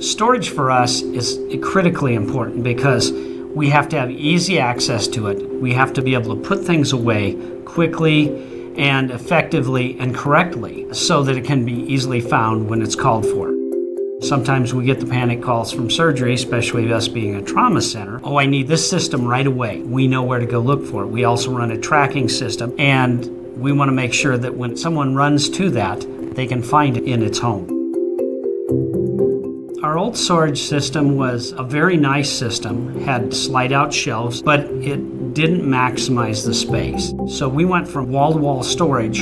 storage for us is critically important because we have to have easy access to it. We have to be able to put things away quickly and effectively and correctly so that it can be easily found when it's called for. Sometimes we get the panic calls from surgery, especially us being a trauma center. Oh, I need this system right away. We know where to go look for it. We also run a tracking system, and we want to make sure that when someone runs to that, they can find it in its home. Our old storage system was a very nice system, had slide-out shelves, but it didn't maximize the space. So we went from wall-to-wall storage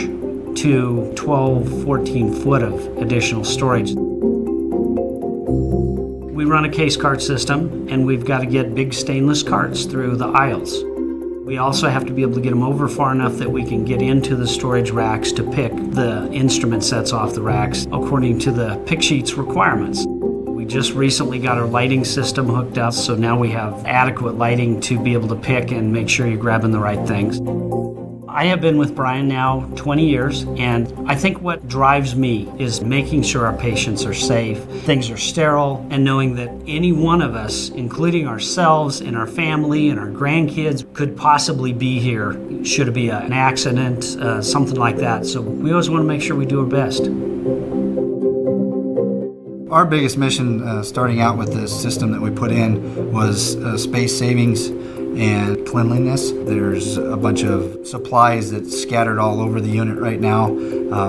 to 12, 14 foot of additional storage. We run a case cart system, and we've got to get big stainless carts through the aisles. We also have to be able to get them over far enough that we can get into the storage racks to pick the instrument sets off the racks according to the pick sheets requirements. Just recently got our lighting system hooked up, so now we have adequate lighting to be able to pick and make sure you're grabbing the right things. I have been with Brian now 20 years, and I think what drives me is making sure our patients are safe, things are sterile, and knowing that any one of us, including ourselves and our family and our grandkids, could possibly be here should it be an accident, something like that. So we always want to make sure we do our best. Our biggest mission starting out with this system that we put in was space savings and cleanliness. There's a bunch of supplies that's scattered all over the unit right now.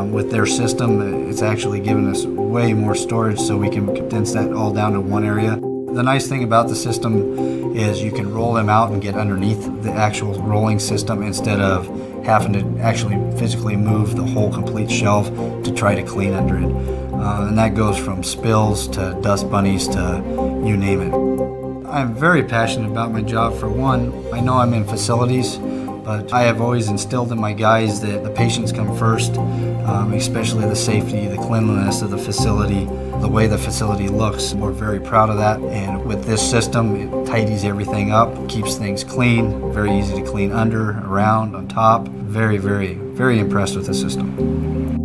With their system, it's actually given us way more storage, so we can condense that all down to one area. The nice thing about the system is you can roll them out and get underneath the actual rolling system instead of having to actually physically move the whole complete shelf to try to clean under it. And that goes from spills to dust bunnies to you name it. I'm very passionate about my job for one. I know I'm in facilities, but I have always instilled in my guys that the patients come first, especially the safety, the cleanliness of the facility, the way the facility looks. We're very proud of that, and with this system, it tidies everything up, keeps things clean, very easy to clean under, around, on top. Very, very, very impressed with the system.